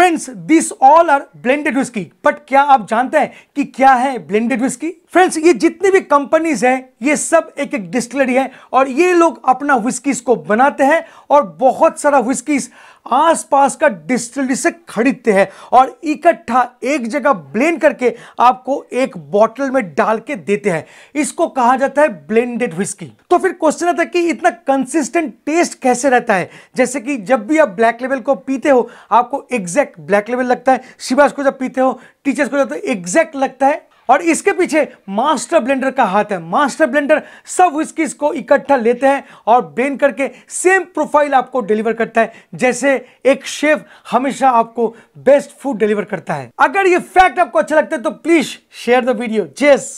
Friends this all are blended whisky, but क्या आप जानते हैं कि क्या है ब्लेंडेड विस्की? फ्रेंड्स ये जितनी भी कंपनीज है ये सब एक एक डिस्टिलरी है और ये लोग अपना विस्कीज को बनाते हैं और बहुत सारा विस्कीज आसपास का डिस्टिलरी से खरीदते हैं और इकट्ठा एक जगह ब्लेंड करके आपको एक बॉटल में डाल के देते हैं। इसको कहा जाता है ब्लेंडेड विस्की। तो फिर क्वेश्चन आता है कि इतना कंसिस्टेंट टेस्ट कैसे रहता है? जैसे कि जब भी आप ब्लैक लेवल को पीते हो आपको एग्जैक्ट ब्लैक लेवल लगता है, शिवास को जब पीते हो टीचर्स को जब एग्जैक्ट लगता है, और इसके पीछे मास्टर ब्लेंडर का हाथ है। मास्टर ब्लेंडर सब विस्कीज को इकट्ठा लेते हैं और ब्लेंड करके सेम प्रोफाइल आपको डिलीवर करता है, जैसे एक शेफ हमेशा आपको बेस्ट फूड डिलीवर करता है। अगर ये फैक्ट आपको अच्छा लगता है तो प्लीज शेयर द वीडियो। जय